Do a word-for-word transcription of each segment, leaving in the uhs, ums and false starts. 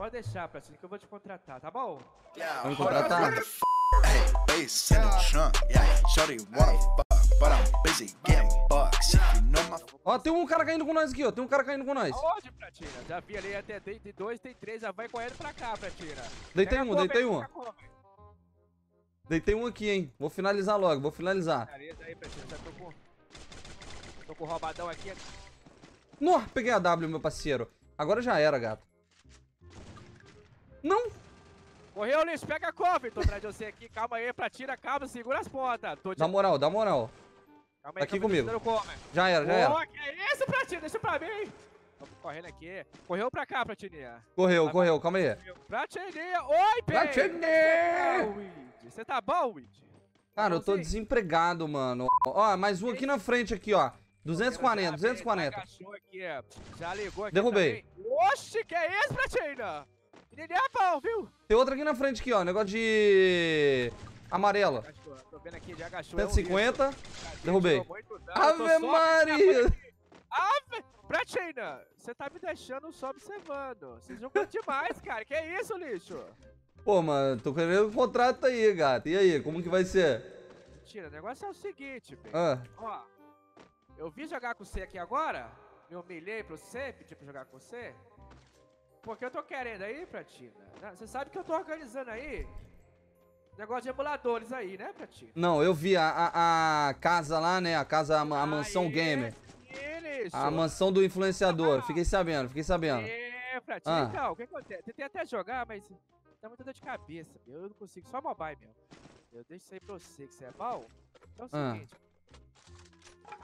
Pode deixar, Platini, que eu vou te contratar, tá bom? Yeah, vamos contratar? Ó, tem um cara caindo com nós aqui, ó. Tem um cara caindo com nós. Aonde, Platina? Já vi ali até tem dois, tem três. Já vai correndo pra cá, Platina. Deitei um, deitei um. Deitei um aqui, hein. Vou finalizar logo, vou finalizar. Aí, Platina. Já tô com... Tô com o roubadão aqui. Nossa, peguei a W, meu parceiro. Agora já era, gato. Não! Correu, Luiz, pega a cover. Tô atrás de você aqui. Calma aí, Platina, calma, segura as pontas. Tô de... Dá moral, dá moral. Calma aí, tá aqui comigo. Já era, já era. Oh, que é isso, Platina? Deixa pra mim. Tô correndo aqui. Correu pra cá, Platininha. Correu, tá correu, bom. Calma aí. Platininha, oi, Pedro. Platininha! Você tá bom, Wid? Cara, eu tô desempregado, mano. Ó, mais um aqui na frente, aqui, ó. duzentos e quarenta, duzentos e quarenta. Já ligou aqui. Derrubei. Oxi, que é isso, Platina? Ele é bom, viu? Tem outro aqui na frente, aqui, ó. Negócio de... Amarelo. Tô vendo aqui, já agachou. cento e cinquenta. É derrubei. Ave Maria! Ave... Platina, você tá me deixando só observando. Vocês jogam demais, cara. Que é isso, lixo? Pô, mano, tô querendo um contrato aí, gato. E aí, como que vai ser? Mentira, o negócio é o seguinte, velho. Ah. Ó, eu vim jogar com você aqui agora. Me humilhei pra você, pedi pra jogar com você. Porque eu tô querendo aí, Platina. Você sabe que eu tô organizando aí. Negócio de emuladores aí, né, Platina? Não, eu vi a, a, a casa lá, né? A casa, a, a mansão ah, gamer. Isso. A mansão do influenciador. Ah, fiquei sabendo, fiquei sabendo. É, Platina. Ah. Então, o que acontece? Tentei até jogar, mas dá muita dor de cabeça. Eu não consigo, só mobile mesmo. Eu deixo isso aí pra você, que você é mal. Então é o seguinte. Ah.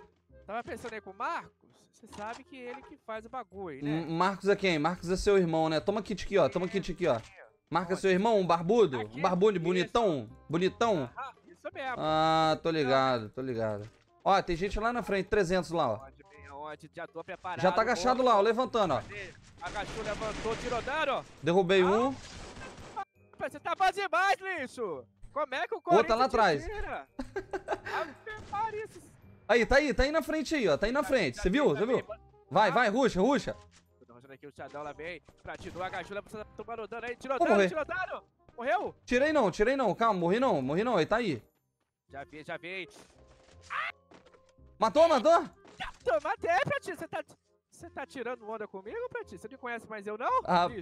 Tava pensando aí com o Marcos. Você sabe que ele que faz o bagulho, né? Marcos é quem? Marcos é seu irmão, né? Toma kit aqui, ó. Toma kit aqui, ó. Marca onde? Seu irmão, um barbudo? Aqui, um barbudo bonitão? Bonitão? Ah, isso mesmo. Ah, tô ligado, tô ligado. Ó, tem gente lá na frente, trezentos lá, ó. Onde, onde? Já tô preparado. Já tá agachado lá, ó, levantando, ó. Agachou, levantou, tirou dano, ó. Derrubei ah, um. Você tá bom demais, lixo. Como é que o Corinthians... Ô, tá lá atrás. Aí, tá aí, tá aí na frente aí, ó. Tá aí na frente, você viu? Você viu? Vai, vai, ruxa, ruxa. Aqui o Tchadão lá bem, Platino, agachou, precisa tomar o dano aí, tirou dano, tirou dano, morreu? Tirei não, tirei não, calma, morri não, morri não, ele tá aí. Já vi, já vi. Ah! Matou, matou? Matei, Platino, você tá, você tá tirando onda comigo, Platino? Você me conhece, mas eu não? Rapaz,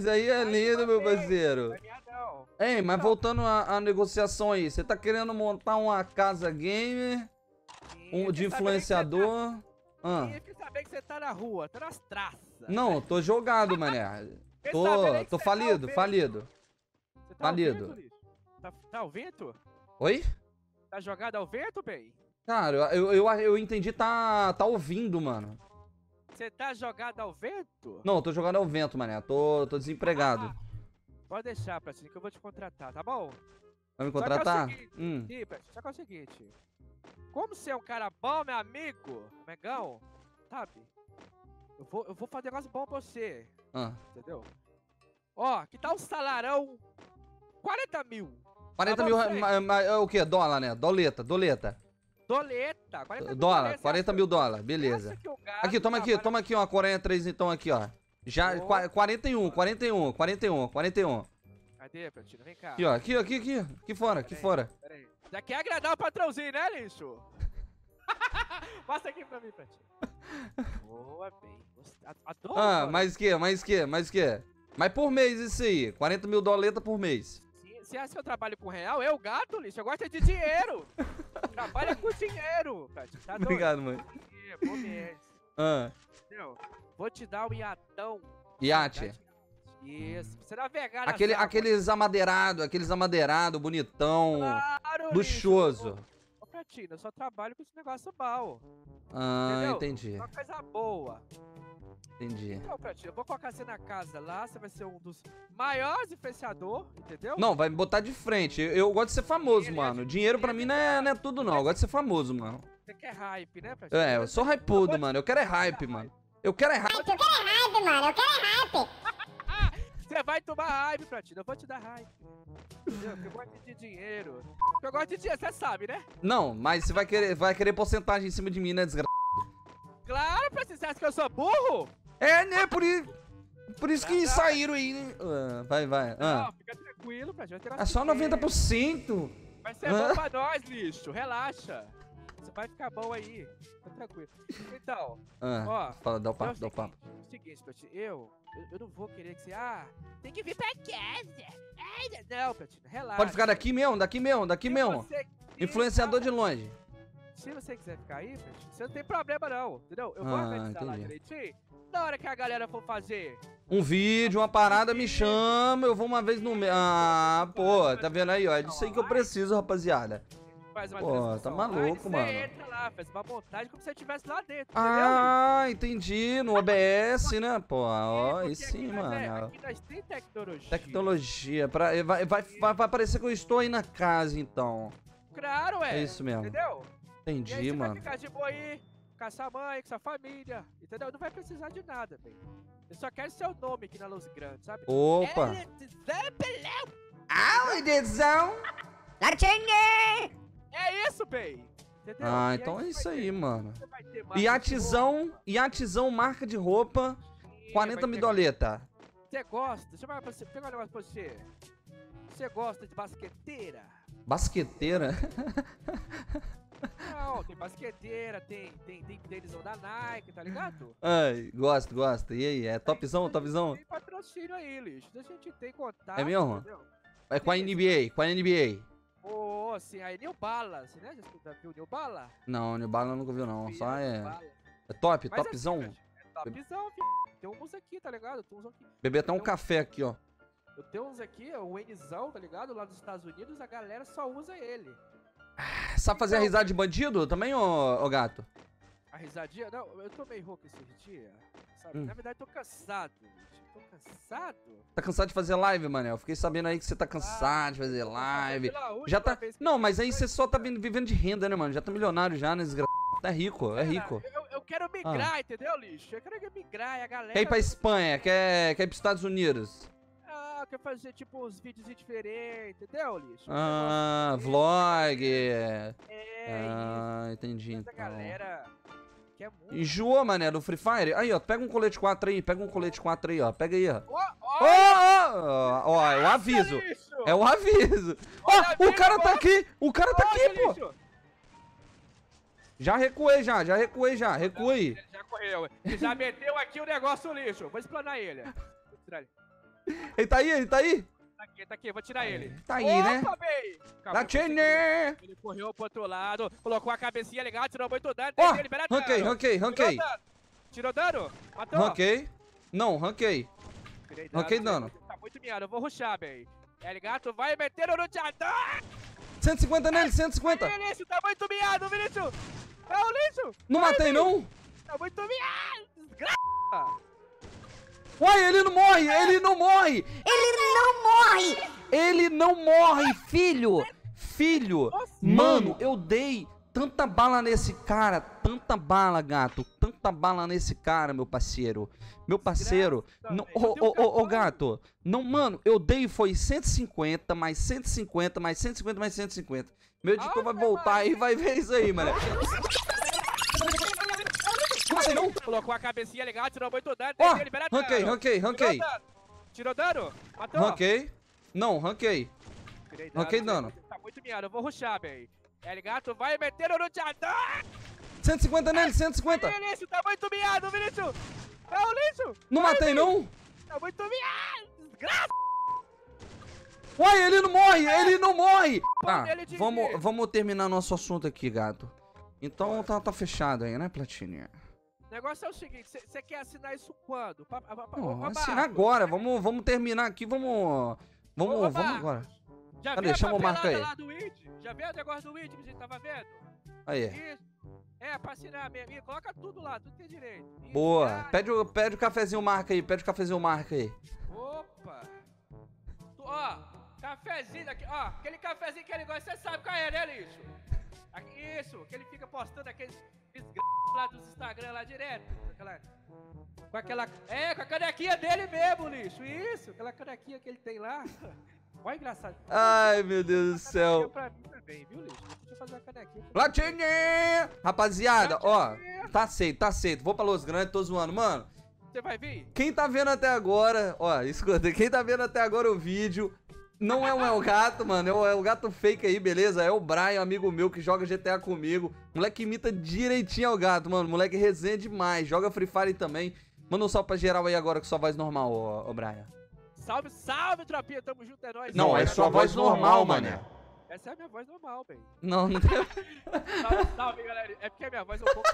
bicho. Aí é lindo, aí, meu parceiro. Não é minha, não. Ei, mas voltando à negociação aí, você tá querendo montar uma casa gamer, um, de influenciador... Ah. E quer saber que você tá na rua, tá nas traças. Não, tô jogado, mané. Tô, tô falido, tá falido. Você tá falido. Ao vento, tá, tá ao vento? Oi? Tá jogado ao vento, bem? Cara, eu, eu, eu entendi, tá, tá ouvindo, mano. Você tá jogado ao vento? Não, tô jogado ao vento, mané. Tô, tô desempregado. Ah, pode deixar, Platina, que eu vou te contratar, tá bom? Vai me contratar? Só que é o seguinte, hum. sim, Platina, só que é o seguinte... Como você é um cara bom, meu amigo, Megão, sabe? Eu vou, eu vou fazer um negócio bom pra você. Ah. Entendeu? Ó, que tal um salarão? quarenta mil. quarenta mil é o quê? Dólar, né? Doleta, doleta. Doleta, quarenta mil. Dólar, quarenta mil dólar, beleza. Aqui, toma aqui, toma aqui uma Coreia três, então, aqui, ó. Já, quarenta e um, quarenta e um, quarenta e um, quarenta e um. Cadê, Platina? Vem cá. Aqui, ó, aqui, aqui, aqui. Aqui fora, aqui fora. Pera aí. Já quer agradar o patrãozinho, né, lixo? Passa aqui pra mim, Platina. Boa, bem. Adoro, ah, mano. Mais que, mais que, mais que. Mas por mês isso aí. quarenta mil doleta por mês. Você acha que eu trabalho com real? Eu, gato, lixo. Eu gosto de dinheiro. Trabalha com dinheiro, Platina. Tá obrigado, doido. Mãe. É, por mês. Ah. Entendeu? Vou te dar um iatão. Iate. Isso, você navegar na Aquele, Aqueles amadeirado, aqueles amadeirado, bonitão, claro, luxuoso. Ô, Platina, eu só trabalho com esse negócio mal. Ah, entendeu? Entendi. Uma coisa boa. Entendi. Então, Platina, eu vou colocar você na casa lá, você vai ser um dos maiores influenciadores, entendeu? Não, vai me botar de frente. Eu, eu gosto de ser famoso, dinheiro, mano. Dinheiro pra mim não é, não é tudo, não. Eu gosto de ser famoso, mano. Você quer hype, né, Platina? É, eu sou hypudo, eu mano. Eu quero é hype, mano. Eu quero é hype. Eu quero é hype, mano. Eu quero é hype. Você vai tomar hype, Platina. Eu vou te dar hype. Eu gosto de dinheiro. Eu gosto de dinheiro, você sabe, né? Não, mas você vai querer, vai querer porcentagem em cima de mim, né, desgraça? Claro, Platina. Você acha que eu sou burro? É, né? Por isso... Por isso que saíram aí, né? Ah, vai, vai. Ah. Não, fica tranquilo, Brad. Vai ter é só noventa por cento. Vai ser ah. bom pra nós, lixo. Relaxa. Você vai ficar bom aí. Fica tranquilo. Então, ah. ó. Fala, dá o papo, dá o papo. É o seguinte, Brad. Eu, eu, eu não vou querer que você... Ah, tem que vir pra casa. Ai, não, Brad. Relaxa. Pode ficar daqui mesmo, daqui mesmo, daqui mesmo. Você... Influenciador de longe. Se você quiser ficar aí, você não tem problema não, entendeu? Eu vou ah, organizar entendi. lá direitinho. Na hora que a galera for fazer... Um vídeo, uma parada, me chama, eu vou uma vez no... Ah, pô, tá vendo aí, ó? É disso aí que eu preciso, rapaziada. Pô, tá maluco, mano. Você entra lá, faz uma montagem como se eu estivesse lá dentro, ah, entendeu? Entendi, no O B S, né? Pô, ó, aí sim, mano. Aqui nós tem tecnologia. Tecnologia, pra... vai, vai, vai, vai parecer que eu estou aí na casa, então. Claro, é. É isso mesmo. Entendeu? Entendi, e aí você mano. Vai ficar de boa aí, com a sua mãe, com a sua família, entendeu? Não vai precisar de nada, velho. Eu só quero seu nome aqui na luz grande, sabe? Opa! É isso, bem. Entendeu? Ah, e então é isso aí, ter, mano. E atizão, e atizão, marca de roupa, e quarenta midoleta. Você gosta? Deixa eu você, pegar um negócio pra você. Você gosta de basqueteira? Basqueteira? Não, tem basqueteira, tem, tem, tem tênisão da Nike, tá ligado? Ai, gosto, gosto. E aí, é topzão, topzão? Tem patrocínio aí, lixo. A gente tem contato, é mesmo? Entendeu? É com a N B A, com a N B A. Ô, oh, sim, aí New Balance, né? Já viu o New Balance? Não, New Balance eu nunca viu, não. Só é... É top, mas topzão. Assim, é topzão, filho. Tem uns aqui, tá ligado? Tem uns aqui. Bebê até um café aqui, ó. Eu tenho uns aqui, o Wenzão, tá ligado? Lá dos Estados Unidos, a galera só usa ele. Ah, sabe fazer então, a risada de bandido também, ô, ô gato? A risadinha? Não, eu tô meio rouco esse dia, sabe? Hum. Na verdade, eu tô cansado, gente. Tô cansado. Tá cansado de fazer live, mano? Eu fiquei sabendo aí que você tá cansado ah, de fazer live. Já tá... Não, mas aí você só tá vivendo de renda, né, mano? Já tá milionário já, né, desgraçado? Tá rico, é rico. Eu, eu quero migrar, ah. entendeu, lixo? Eu quero migrar e a galera... Quer ir pra Espanha, quer, quer ir pros Estados Unidos. Ah, quer fazer tipo uns vídeos diferentes, entendeu, lixo? Ah, é, vlog. É, ah, entendi. Essa então. galera quer muito. Enjoa, mané, do Free Fire? Aí, ó, pega um colete quatro aí, pega um colete quatro aí, ó. Pega aí, ó. Ó, ó, ó, é o aviso. Lixo. É o aviso. Ó, oh, o cara tá aqui, o cara tá aqui, pô. Lixo. Já recuei, já, já recuei, já, recuei. Ele já correu, ele já meteu aqui o negócio, lixo. Vou explanar ele. Vou tirar ele. Ele tá aí, ele tá aí? Tá aqui, tá aqui, vou tirar ele. Tá aí, Opa, né? Calma, tá ele, ele correu pro outro lado, colocou a cabecinha legal, tirou muito dano. Ó, ranquei, ranquei, ranquei. Tirou dano? Matou? Ranquei. Não, ranquei. Ranquei dano. Tá muito miado, eu vou rushar, bem. El Gato vai meter o luteador. cento e cinquenta nele, cento e cinquenta. Vinícius, tá muito miado, Vinícius. É o lixo. Não matei, não? Tá muito miado, desgraça. Uai, ele não morre, ele não morre! Ele não morre! Ele não morre, filho! Filho! Mano, eu dei tanta bala nesse cara, tanta bala, gato, tanta bala nesse cara, meu parceiro. Meu parceiro, ô, ô, ô, gato, não, mano, eu dei foi cento e cinquenta, mais cento e cinquenta, mais cento e cinquenta, mais cento e cinquenta. Meu editor vai voltar aí e vai ver isso aí, mano. Não. Colocou a cabecinha legal, tirou muito dano. Ó, oh, ranquei, ranquei, ranquei. Tirou dano? Matou? Ranquei. Não, ranquei. Tirei dano. Ranquei dano. Tá muito miado, eu vou rushar, bem. El Gato vai meter o luteador. cento e cinquenta nele, cento e cinquenta. Vinícius, tá muito miado, Vinícius. É o lixo. Não vai, matei, Vinícius. Não? Tá muito miado, desgraça. Uai, ele não morre, ele não morre. Tá, ah, vamos, vamos terminar nosso assunto aqui, gato. Então tá, tá fechado aí, né, Platinha? O negócio é o seguinte, você quer assinar isso quando? Pa, pa, pa, não, pa, assina agora, vamos, vamos terminar aqui, vamos... Vamos, ô, ô, vamos agora. Já Cadê? Viu Chama a papelada lá do I D? Já viu o negócio do I D que a gente tava vendo? Aí. Isso. É, pra assinar mesmo. E coloca tudo lá, tudo tem direito. Isso. Boa. Pede o, pede o cafezinho marca aí, pede o cafezinho marca aí. Opa. Tu, ó, cafezinho aqui, ó. Aquele cafezinho que ele gosta, você sabe qual é, né, lixo? Isso, que ele fica postando aqueles... lá dos Instagram lá direto, com aquela, com aquela, é, com a canequinha dele mesmo, lixo, isso, aquela canequinha que ele tem lá, olha engraçado. Ai, meu Deus do céu. Pra mim também, viu, lixo? Deixa eu fazer uma canequinha. Platine! Rapaziada, Platine. Ó, tá aceito, tá aceito, vou pra Los Grandes, tô zoando, mano. você vai ver. Quem tá vendo até agora, ó, escuta, quem tá vendo até agora o vídeo, não é um El Gato, mano, é o El Gato fake aí, beleza? É o Brian, amigo meu, que joga G T A comigo. Moleque imita direitinho El Gato, mano, moleque resenha demais, joga Free Fire também. Manda um salve pra geral aí agora com sua voz normal, ô, ô Brian. Salve, salve, tropinha, tamo junto, é nóis. Não, cara, é sua voz normal, normal mané. Essa é a minha voz normal, velho. Não, não tem... Salve, salve, galera. É porque a minha voz é um pouco...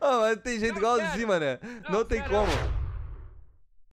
Oh, mas tem jeito não, igualzinho, mané. Não, não tem cara. Como.